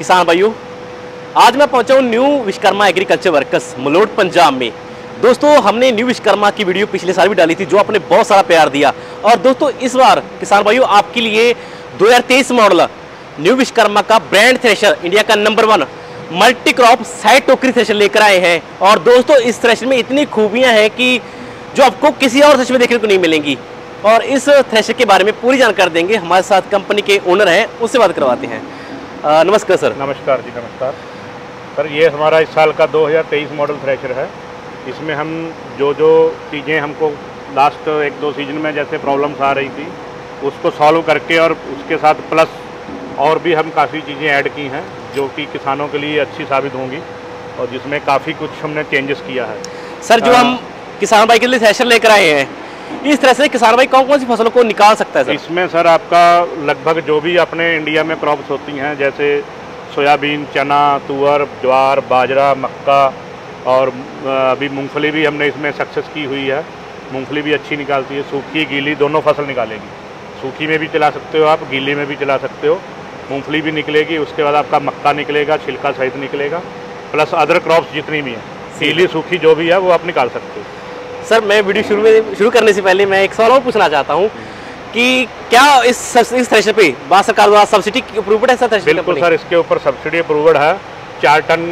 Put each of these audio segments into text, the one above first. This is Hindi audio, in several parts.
किसान भाइयों, आज मैं पहुंचा हूँ new Vishwakarma agriculture workers Malout Punjab में। दोस्तों, हमने न्यू विश्वकर्मा की वीडियो पिछले साल भी डाली थी, जो आपने बहुत सारा प्यार दिया। और दोस्तों, इस बार किसान भाइयों आपके लिए 2023 मॉडल न्यू विश्वकर्मा का ब्रांड थ्रेशर, इंडिया का नंबर 1 मल्टी क्रॉप साइड टोकरी थ्रेशर लेकर आए हैं। और दोस्तों, इस थ्रेशर में इतनी खूबियाँ हैं कि जो आपको किसी और थ्रेशर में देखने को नहीं मिलेंगी। और इस थ्रेशर के बारे में पूरी जानकारी देंगे, हमारे साथ कंपनी के ओनर हैं, उससे बात करवाते हैं। नमस्कार सर। नमस्कार जी, नमस्कार सर। ये हमारा इस साल का 2023 मॉडल थ्रेशर है। इसमें हम जो चीज़ें हमको लास्ट 1-2 सीजन में जैसे प्रॉब्लम्स आ रही थी, उसको सॉल्व करके और उसके साथ प्लस और भी हम काफ़ी चीज़ें ऐड की हैं जो कि किसानों के लिए अच्छी साबित होंगी, और जिसमें काफ़ी कुछ हमने चेंजेस किया है। सर, जो हम किसान भाई के लिए थ्रेशर लेकर आए हैं, इस तरह से किसान भाई कौन कौन सी फसलों को निकाल सकता है सर? इसमें सर आपका लगभग जो भी अपने इंडिया में क्रॉप्स होती हैं, जैसे सोयाबीन, चना, तुअर, ज्वार, बाजरा, मक्का, और अभी मूंगफली भी हमने इसमें सक्सेस की हुई है। मूंगफली भी अच्छी निकालती है, सूखी गीली दोनों फसल निकालेगी। सूखी में भी चला सकते हो आप, गीले में भी चला सकते हो, मूंगफली भी निकलेगी। उसके बाद आपका मक्का निकलेगा, छिलका सहित निकलेगा, प्लस अदर क्रॉप्स जितनी भी हैं, गीली सूखी जो भी है वो आप निकाल सकते हो। सर, मैं वीडियो शुरू करने से पहले मैं एक सवाल और पूछना चाहता हूँ कि क्या इस थ्रेशर पे भारत सरकार द्वारा सब्सिडी अप्रूव्ड है सर? बिल्कुल सर, इसके ऊपर सब्सिडी अप्रूव्ड है। 4 टन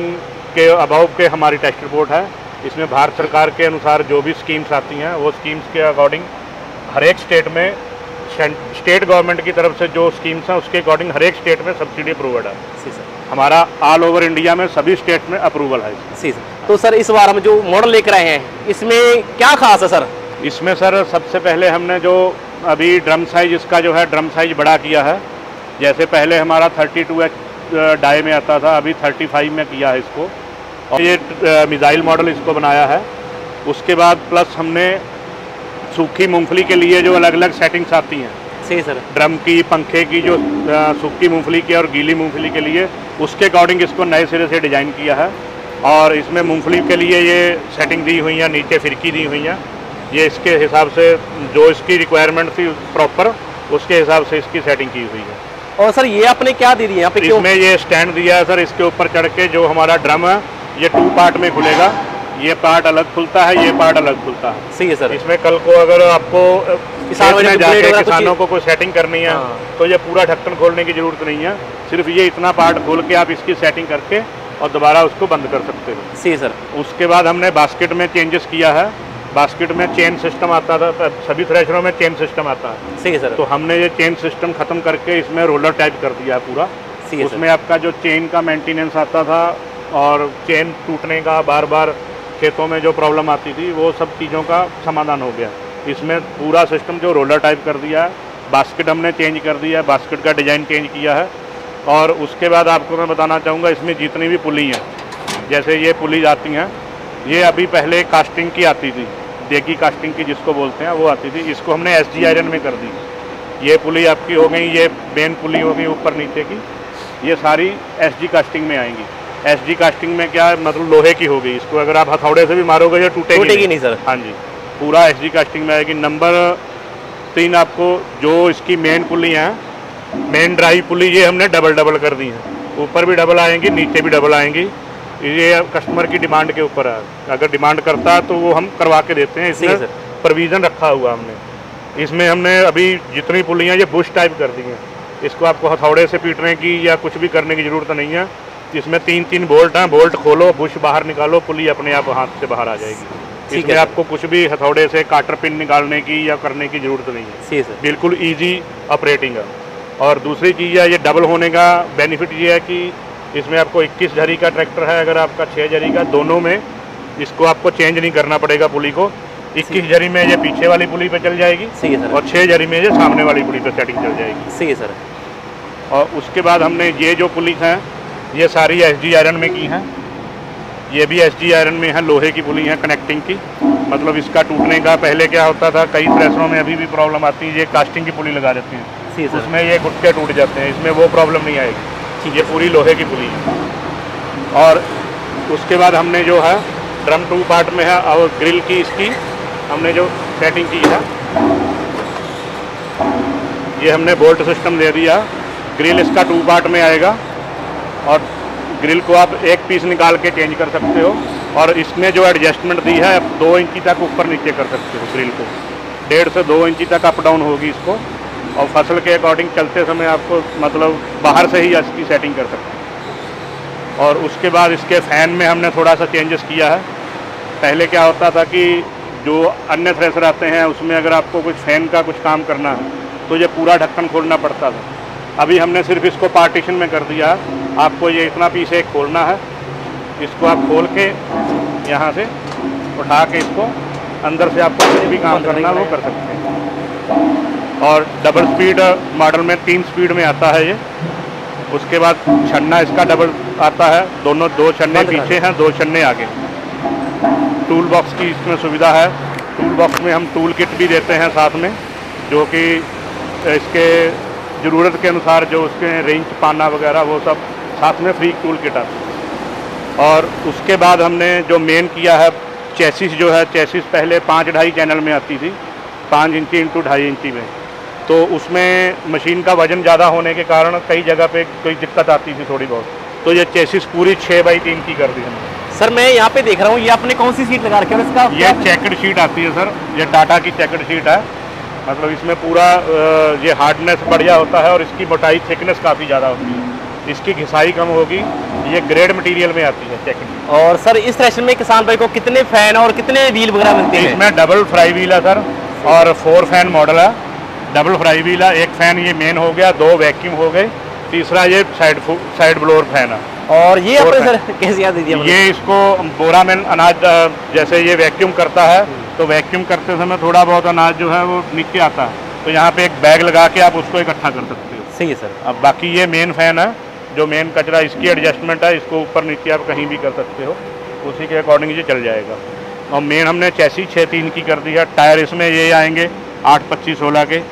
के अबाव के हमारी टेस्ट रिपोर्ट है। इसमें भारत सरकार के अनुसार जो भी स्कीम्स आती हैं, वो स्कीम्स के अकॉर्डिंग हर एक स्टेट में, स्टेट गवर्नमेंट की तरफ से जो स्कीम्स हैं उसके अकॉर्डिंग हर एक स्टेट में सब्सिडी अप्रूव्ड है। सी सर, हमारा ऑल ओवर इंडिया में सभी स्टेट में अप्रूवल है। See sir. तो सर, इस बार हम जो मॉडल लेकर आए हैं, इसमें क्या खास है सर? इसमें सर सबसे पहले हमने जो अभी ड्रम साइज, इसका जो है ड्रम साइज बड़ा किया है। जैसे पहले हमारा 32 डाई में आता था, अभी 35 में किया है इसको। और ये मिसाइल मॉडल इसको बनाया है। उसके बाद प्लस हमने सूखी मूंगफली के लिए जो अलग अलग सेटिंग्स आती हैं, सही सर, ड्रम की, पंखे की, जो सूखी मूंगफली की और गीली मूंगफली के लिए, उसके अकॉर्डिंग इसको नए सिरे से डिज़ाइन किया है। और इसमें मूंगफली के लिए ये सेटिंग दी हुई है, नीचे फिरकी दी हुई है। ये इसके हिसाब से जो इसकी रिक्वायरमेंट थी प्रॉपर, उसके हिसाब से इसकी सेटिंग की हुई है। और सर, ये आपने क्या दे दिया यहाँ? इसमें ये स्टैंड दिया है सर, इसके ऊपर चढ़ के जो हमारा ड्रम है ये 2 पार्ट में खुलेगा। ये पार्ट अलग खुलता है, ये पार्ट अलग खुलता है। सही है सर। इसमें कल को अगर आपको किसानों को कोई सेटिंग करनी है, तो ये पूरा ढक्कन खोलने की जरूरत नहीं है, सिर्फ ये इतना पार्ट खोल के आप इसकी सेटिंग करके और दोबारा उसको बंद कर सकते हो। सही सर। उसके बाद हमने बास्केट में चेंजेस किया है। बास्केट में चेन सिस्टम आता था, सभी थ्रेशरों में चेन सिस्टम आता है। सही सर। तो हमने ये चेन सिस्टम खत्म करके इसमें रोलर टाइप कर दिया पूरा। सही। उसमें आपका जो चेन का मेंटेनेंस आता था और चेन टूटने का बार बार खेतों में जो प्रॉब्लम आती थी, वो सब चीज़ों का समाधान हो गया। इसमें पूरा सिस्टम जो रोलर टाइप कर दिया है। बास्केट हमने चेंज कर दिया है, बास्केट का डिज़ाइन चेंज किया है। और उसके बाद आपको मैं बताना चाहूँगा, इसमें जितनी भी पुली हैं, जैसे ये पुली आती हैं, ये अभी पहले कास्टिंग की आती थी, देगी कास्टिंग की जिसको बोलते हैं वो आती थी, इसको हमने SG आयरन में कर दी। ये पुली आपकी हो गई, ये बेन पुली हो गई ऊपर नीचे की, ये सारी SG कास्टिंग में आएंगी। SG कास्टिंग में क्या मतलब, लोहे की हो गई, इसको अगर आप हथौड़े से भी मारोगे ये टूटेगी नहीं सर। हाँ जी, पूरा SG कास्टिंग में आएगी। नंबर 3 आपको जो इसकी मेन पुली हैं, मेन ड्राई पुली, ये हमने डबल कर दी है। ऊपर भी डबल आएंगी, नीचे भी डबल आएंगी। ये कस्टमर की डिमांड के ऊपर है, अगर डिमांड करता है तो वो हम करवा के देते हैं। इसमें प्रोविज़न रखा हुआ हमने। इसमें हमने अभी जितनी पुलियाँ ये बुश टाइप कर दी हैं, इसको आपको हथौड़े से पीटने की या कुछ भी करने की ज़रूरत नहीं है। इसमें 3-3 बोल्ट हैं, बोल्ट खोलो, बुश बाहर निकालो, पुली अपने आप हाथ से बाहर आ जाएगी। इसमें आपको कुछ भी हथौड़े से काटर पिन निकालने की या करने की ज़रूरत नहीं है, बिल्कुल ईजी ऑपरेटिंग है। और दूसरी चीज़ है, ये डबल होने का बेनिफिट ये है कि इसमें आपको 21 जरी का ट्रैक्टर है, अगर आपका 6 जरी का, दोनों में इसको आपको चेंज नहीं करना पड़ेगा पुली को। 21 जरी में ये पीछे वाली पुली पे चल जाएगी, और 6 जरी में ये सामने वाली पुली पे सेटिंग चल जाएगी। सही है सर। और उसके बाद हमने ये जो पुली हैं, ये सारी SG आयरन में की हैं। ये भी SG आयरन में है, लोहे की पुली है, कनेक्टिंग की, मतलब इसका टूटने का पहले क्या होता था, कई थ्रेशरों में अभी भी प्रॉब्लम आती है, ये कास्टिंग की पुली लगा देते हैं, उसमें ये गुटके टूट जाते हैं। इसमें वो प्रॉब्लम नहीं आएगी, ये पूरी लोहे की पुली है। और उसके बाद हमने जो है ड्रम 2 पार्ट में है, और ग्रिल की इसकी हमने जो सेटिंग की है, ये हमने बोल्ट सिस्टम दे दिया। ग्रिल इसका 2 पार्ट में आएगा, और ग्रिल को आप एक पीस निकाल के चेंज कर सकते हो, और इसमें जो एडजस्टमेंट दी है आप 2 इंची तक ऊपर नीचे कर सकते हो। ग्रिल को 1.5 से 2 इंची तक अप डाउन होगी इसको, और फसल के अकॉर्डिंग चलते समय आपको मतलब बाहर से ही इसकी सेटिंग कर सकते हो। और उसके बाद इसके फैन में हमने थोड़ा सा चेंजेस किया है। पहले क्या होता था कि जो अन्य थ्रेसर आते हैं उसमें अगर आपको कुछ फैन का कुछ काम करना है तो ये पूरा ढक्कन खोलना पड़ता था। अभी हमने सिर्फ इसको पार्टीशन में कर दिया, आपको ये इतना पीस एक खोलना है, इसको आप खोल के यहाँ से उठा के इसको अंदर से आपको कुछ भी काम करना वो कर सकते हैं। और डबल स्पीड मॉडल में 3 स्पीड में आता है ये। उसके बाद छन्ना इसका डबल आता है, दोनों 2 छन्ने पीछे हैं, 2 छन्ने आगे। टूल बॉक्स की इसमें सुविधा है, टूल बॉक्स में हम टूल किट भी देते हैं साथ में, जो कि इसके ज़रूरत के अनुसार जो उसके रेंच पाना वगैरह वो सब साथ में फ्री टूल किट आता है। और उसके बाद हमने जो मेन किया है चेसिस जो है, चेसिस पहले 5.5 चैनल में आती थी, 5 इंची × 2.5 इंची में, तो उसमें मशीन का वज़न ज़्यादा होने के कारण कई जगह पे कोई दिक्कत आती थी थोड़ी बहुत, तो ये चेसिस पूरी 6x3 की कर दी हमने। सर मैं यहाँ पे देख रहा हूँ, ये आपने कौन सी सीट लगा रखी है इसका? ये चेकर्ड शीट आती है सर, ये टाटा की चेकर्ड शीट है, मतलब इसमें पूरा ये हार्डनेस बढ़िया होता है और इसकी मोटाई थिकनेस काफ़ी ज़्यादा होती है, इसकी घिसाई कम होगी, ये ग्रेड मटेरियल में आती है चेकर्ड। और सर इस थ्रेशर में किसान भाई को कितने फैन और कितने व्हील वगैरह मिलते हैं? इसमें डबल फ्राई व्हील है सर, और 4 फैन मॉडल है। डबल फ्राई व्हील है, 1 फैन ये मेन हो गया, 2 वैक्यूम हो गए, तीसरा ये साइड ब्लोअर फैन है। और ये आपने सर कैसे याद दिया? ये इसको बोरा में अनाज जैसे ये वैक्यूम करता है तो वैक्यूम करते समय थोड़ा बहुत अनाज जो है वो नीचे आता है, तो यहाँ पे एक बैग लगा के आप उसको इकट्ठा कर सकते हो। सही है सर। अब बाकी ये मेन फैन है जो मेन कचरा, इसकी एडजस्टमेंट है, इसको ऊपर नीचे आप कहीं भी कर सकते हो, उसी के अकॉर्डिंग ये चल जाएगा। और मेन हमने चैसी 6.3 की कर दी है। टायर इसमें ये आएंगे 8-25-16 के,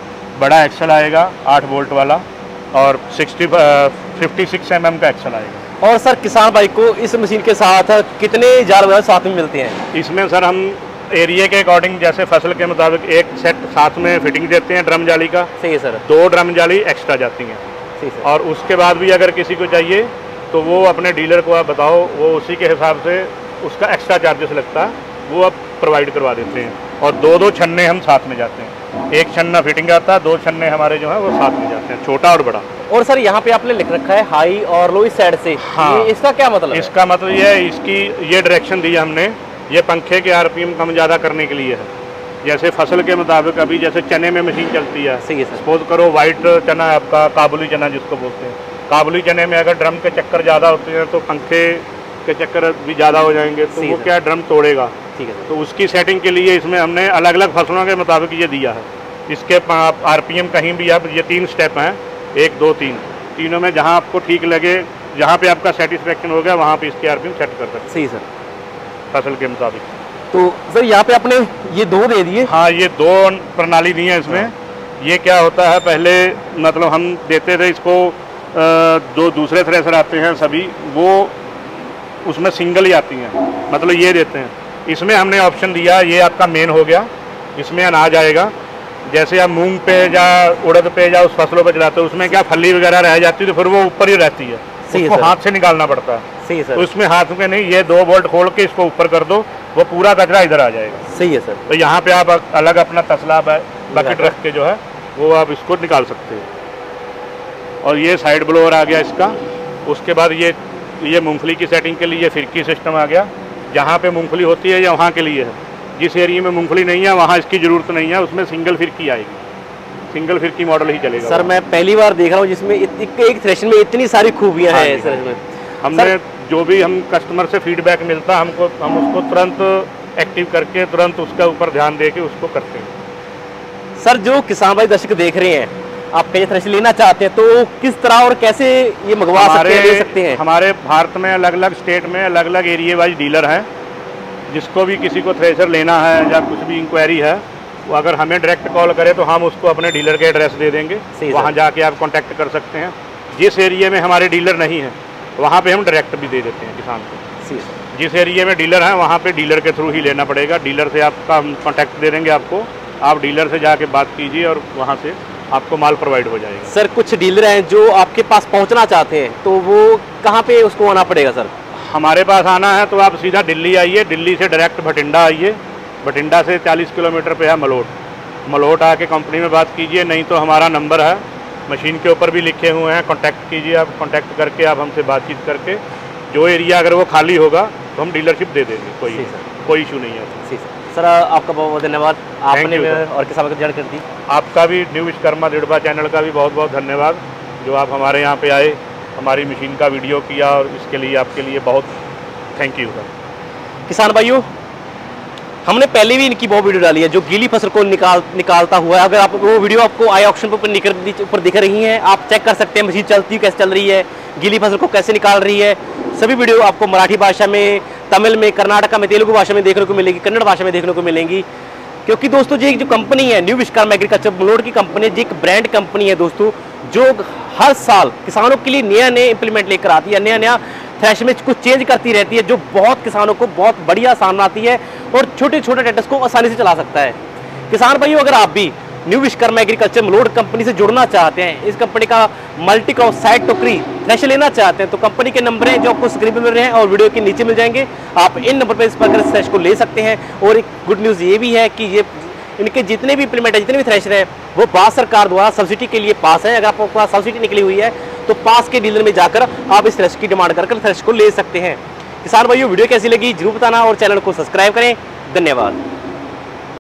बड़ा एक्सल आएगा 8 वोल्ट वाला, और 56 mm का एक्सल आएगा। और सर किसान भाई को इस मशीन के साथ कितने जार वगैरह साथ में मिलते हैं? इसमें सर हम एरिया के अकॉर्डिंग जैसे फसल के मुताबिक 1 सेट साथ में फिटिंग देते हैं ड्रम जाली का। सही है सर। 2 ड्रम जाली एक्स्ट्रा जाती हैं। सही सर। और उसके बाद भी अगर किसी को चाहिए तो वो अपने डीलर को आप बताओ, वो उसी के हिसाब से उसका एक्स्ट्रा चार्जेस लगता है वो आप प्रोवाइड करवा देते हैं। और 2-2 छन्ने हम साथ में जाते हैं, 1 छन्ना फिटिंग आता है, 2 छन्ने हमारे जो है वो साथ में जाते हैं, छोटा और बड़ा। और सर यहाँ पे आपने लिख रखा है हाई और लो इस साइड से। हाँ। इसका क्या मतलब है? इसका मतलब ये है, इसकी ये डायरेक्शन दी है हमने, ये पंखे के आरपीएम कम ज़्यादा करने के लिए है। जैसे फसल के मुताबिक अभी जैसे चने में मशीन चलती है, सपोज करो वाइट चना आपका, काबुली चना जिसको बोलते हैं, काबुली चने में अगर ड्रम के चक्कर ज़्यादा होते हैं तो पंखे के चक्कर भी ज़्यादा हो जाएंगे, तो वो क्या ड्रम तोड़ेगा। ठीक है। तो उसकी सेटिंग के लिए इसमें हमने अलग अलग फसलों के मुताबिक ये दिया है। इसके आरपीएम कहीं भी आप, ये 3 स्टेप हैं, 1, 2, 3, तीनों में जहां आपको ठीक लगे, जहां पे आपका सेटिस्फेक्शन हो गया वहां पे इसके आरपीएम सेट कर सकते। सही सर। फसल के मुताबिक। तो सर यहाँ पे आपने ये 2 दे दिए। हाँ, ये 2 प्रणाली दी है इसमें। ये क्या होता है, पहले मतलब हम देते थे इसको, जो दूसरे थ्रेसर आते हैं सभी वो उसमें सिंगल ही आती हैं, मतलब ये देते हैं। इसमें हमने ऑप्शन दिया, ये आपका मेन हो गया, इसमें अनाज आएगा, जैसे आप मूंग पे या उड़द पे या उस फसलों पे चलाते हो, उसमें क्या फली वगैरह रह जाती है तो फिर वो ऊपर ही रहती है, उसको हाथ से निकालना पड़ता है। सही है सर। तो इसमें हाथ में नहीं, ये 2 बोल्ट खोल के इसको ऊपर कर दो, वो पूरा कचरा इधर आ जाएगा। सही है सर। तो यहाँ पे आप अलग अपना तसला बकेट रख के जो है वो आप इसको निकाल सकते हो। और ये साइड ब्लोअर आ गया इसका। उसके बाद ये मूँगफली की सेटिंग के लिए फिरकी सिस्टम आ गया, जहाँ पे मूँगफली होती है या वहाँ के लिए है, जिस एरिया में मूंगफली नहीं है वहाँ इसकी ज़रूरत नहीं है, उसमें सिंगल फिरकी आएगी, सिंगल फिरकी मॉडल ही चलेगा। सर मैं पहली बार देख रहा हूँ जिसमें एक थ्रेशर में इतनी सारी खूबियाँ हैं सर इसमें। हमने जो भी हम कस्टमर से फीडबैक मिलता हमको, हम उसको तुरंत एक्टिव करके तुरंत उसका ऊपर ध्यान दे के उसको करते हैं। सर जो किसान भाई दर्शक देख रहे हैं, आप ये थ्रेशर लेना चाहते हैं तो किस तरह और कैसे ये मंगवा सकते हैं? हमारे भारत में अलग अलग स्टेट में अलग अलग एरिया वाइज डीलर हैं, जिसको भी किसी को थ्रेशर लेना है या कुछ भी इंक्वायरी है वो अगर हमें डायरेक्ट कॉल करे तो हम उसको अपने डीलर के एड्रेस दे देंगे, वहाँ जाके आप कांटेक्ट कर सकते हैं। जिस एरिया में हमारे डीलर नहीं है वहाँ पे हम डायरेक्ट भी दे देते हैं किसान को। जिस एरिया में डीलर है वहाँ पे डीलर के थ्रू ही लेना पड़ेगा, डीलर से आपका हम कॉन्टैक्ट दे देंगे आपको, आप डीलर से जाके बात कीजिए और वहाँ से आपको माल प्रोवाइड हो जाएगा। सर कुछ डीलर हैं जो आपके पास पहुंचना चाहते हैं तो वो कहाँ पे उसको आना पड़ेगा? सर हमारे पास आना है तो आप सीधा दिल्ली आइए, दिल्ली से डायरेक्ट भटिंडा आइए, भटिंडा से 40 किलोमीटर पे है मलोट, मलोट आके कंपनी में बात कीजिए, नहीं तो हमारा नंबर है मशीन के ऊपर भी लिखे हुए हैं, कॉन्टैक्ट कीजिए। आप कॉन्टैक्ट करके आप हमसे बातचीत करके जो एरिया अगर वो खाली होगा तो हम डीलरशिप दे देंगे, कोई इशू नहीं है। सर आपका बहुत बहुत धन्यवाद, आपने और किसानों की जान कर दी। आपका भी न्यू विश्वकर्मा दिड़बा चैनल का भी बहुत बहुत धन्यवाद, जो आप हमारे यहाँ पे आए, हमारी मशीन का वीडियो किया, और इसके लिए आपके लिए बहुत थैंक यू सर। किसान भाइयों, हमने पहले भी इनकी बहुत वीडियो डाली है जो गीली फसल को निकालता हुआ है। अगर आप वो वीडियो आपको आई ऑप्शन पर ऊपर दिख रही है, आप चेक कर सकते हैं मशीन चलती कैसे चल रही है, गीली फसल को कैसे निकाल रही है। सभी वीडियो आपको मराठी भाषा में, तमिल में, कर्नाटका में, तेलुगु भाषा में देखने को मिलेगी, कन्नड़ भाषा में देखने को मिलेंगी। क्योंकि दोस्तों ये जो कंपनी है न्यू विश्वकर्मा एग्रीकल्चर मलोट की कंपनी है, ये एक ब्रांड कंपनी है दोस्तों, जो हर साल किसानों के लिए नया नया इंप्लीमेंट लेकर आती है, नया नया थ्रेश में कुछ चेंज करती रहती है, जो बहुत किसानों को बहुत बढ़िया सामना आती है और छोटे छोटे ट्रैक्टर्स को आसानी से चला सकता है। किसान भाइयों, अगर आप भी new Vishwakarma agriculture Malout company से जुड़ना चाहते हैं, इस कंपनी का मल्टी क्रॉप साइड टोकरी थ्रेश लेना चाहते हैं, तो कंपनी के नंबर हैं जो आपको स्क्रीन पर मिल रहे हैं और वीडियो के नीचे मिल जाएंगे। आप इन नंबर पर इस प्रकार थ्रेश को ले सकते हैं। और एक गुड न्यूज़ ये भी है कि ये इनके जितने भी इम्प्लीमेंट है, जितने भी थ्रेशर हैं, वो भारत सरकार द्वारा सब्सिडी के लिए पास है। अगर आपको सब्सिडी निकली हुई है तो पास के डीलर में जाकर आप इस थ्रेश की डिमांड कर थ्रेश को ले सकते हैं। किसान भाइयों, वीडियो कैसी लगी जरूर बताना और चैनल को सब्सक्राइब करें। धन्यवाद।